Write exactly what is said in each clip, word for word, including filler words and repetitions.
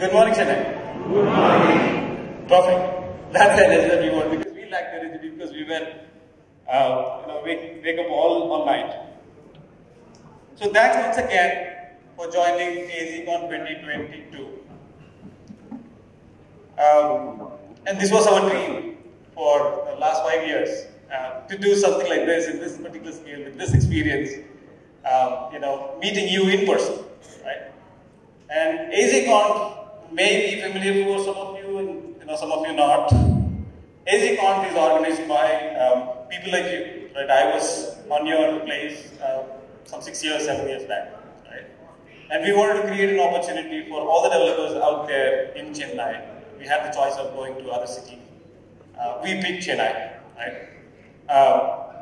Good morning, Chennai. Good morning. Perfect. That's the resume we want, because we lack the resume, because we were, uh, you know, wake, wake up all, all night. So thanks once again for joining AzConf twenty twenty-two. Um, and this was our dream for the last five years uh, to do something like this in this particular scale, with this experience, um, you know, meeting you in person, right? And AzConf may be familiar for some of you, and you know, some of you not. AzConf is organized by um, people like you, right? I was on your place uh, some six years, seven years back, right? And we wanted to create an opportunity for all the developers out there in Chennai. We had the choice of going to other city. Uh, we picked Chennai, right? Um,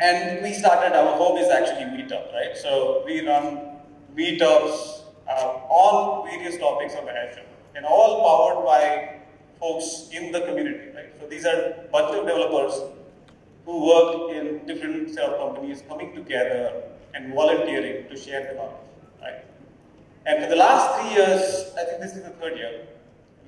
and we started, our home is actually Meetup, right? So we run meetups uh, on various topics of Azure, and all powered by folks in the community, right? So these are a bunch of developers who work in different set of companies coming together and volunteering to share the knowledge, right? And for the last three years, I think this is the third year,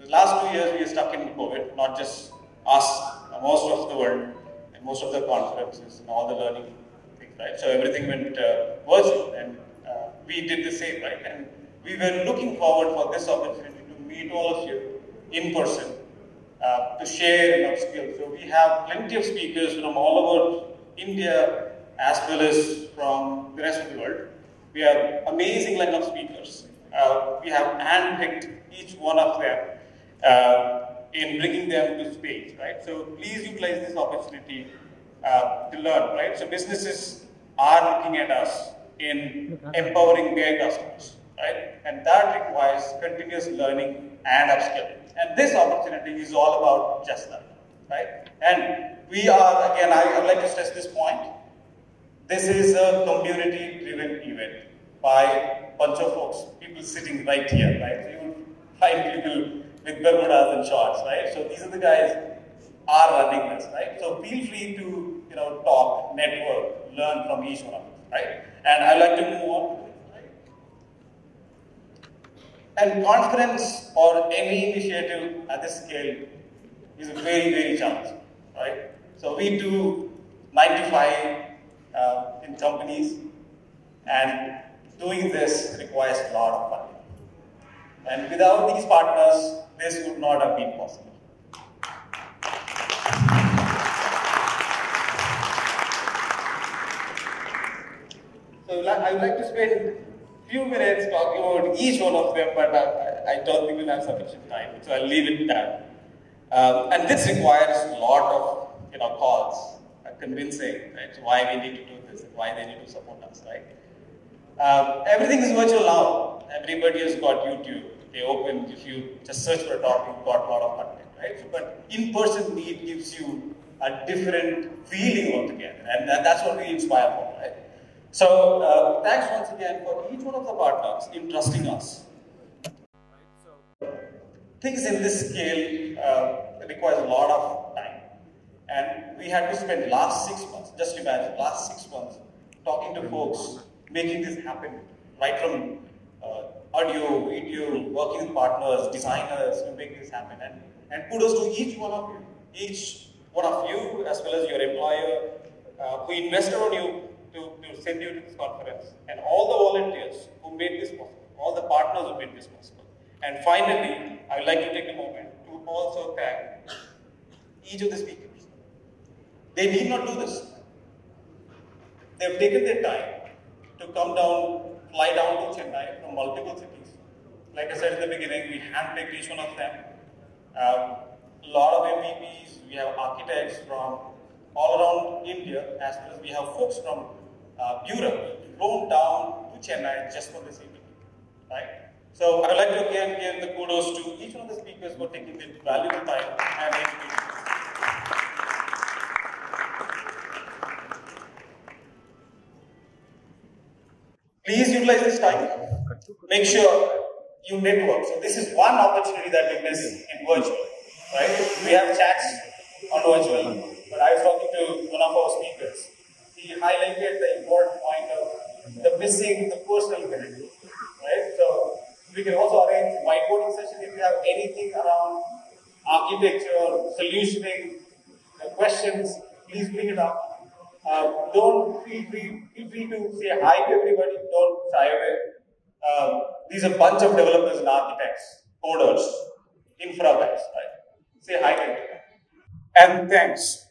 the last two years we are stuck in COVID, not just us, most of the world, and most of the conferences and all the learning things, right? So everything went uh, virtual, and uh, we did the same, right? And we were looking forward for this opportunity to meet all of you in person, uh, to share and upskill. So we have plenty of speakers from all over India as well as from the rest of the world. We have amazing lineup of speakers. Uh, we have handpicked each one of them Uh, in bringing them to space, right? So please utilize this opportunity uh, to learn, right? So businesses are looking at us in empowering their customers, right? And that requires continuous learning and upskilling. And this opportunity is all about just that, right? And we are, again, I would like to stress this point. This is a community-driven event by a bunch of folks, people sitting right here, right? So you will find people with Bermudas and shorts, right? So these are the guys are running this, right? So feel free to, you know, talk, network, learn from each one of them, right? And I'd like to move on to this, right? And conference or any initiative at this scale is very, very challenging, right? So we do nine to five uh, in companies, and doing this requires a lot of funding. And without these partners, this would not have been possible. So I would like to spend a few minutes talking about each one of them, but I, I don't think we'll have sufficient time, so I'll leave it there. Um, and this requires a lot of, you know, calls, uh, convincing, right, why we need to do this, and why they need to support us, right? Um, everything is virtual now. Everybody has got YouTube. They open, if you just search for a topic, you've got a lot of content, right? So, but in-person meet gives you a different feeling altogether, and that, that's what we inspire for, right? So, uh, thanks once again for each one of the partners in trusting us. So, things in this scale uh, requires a lot of time, and we had to spend last six months, just imagine, last six months talking to folks, making this happen, right from uh, audio, video, working with partners, designers to make this happen. And, and kudos to each one of you, each one of you, as well as your employer, uh, who invested on you to, to send you to this conference, and all the volunteers who made this possible, all the partners who made this possible. And finally, I would like to take a moment to also thank each of the speakers. They need not do this. They've taken their time to come down, fly down to Chennai from multiple cities. Like I said in the beginning, we handpicked each one of them. Um, a lot of M V Ps, we have architects from all around India, as well as we have folks from uh, Europe flown down to Chennai just for this evening, right? So I would like to again give the kudos to each one of the speakers for taking their valuable time and education. Please utilize this time. Make sure you network. So this is one opportunity that we miss in virtual, right? We have chats on virtual, but I was talking to one of our speakers. He highlighted the important point of the missing, the personal benefit, right? So We can also arrange whiteboarding sessions if you have anything around architecture, solutioning, questions, please bring it up. Uh, don't feel free, feel free to say hi to everybody, don't shy away. Um, these are a bunch of developers and architects, coders, infra guys, right? Say hi to everybody. And thanks.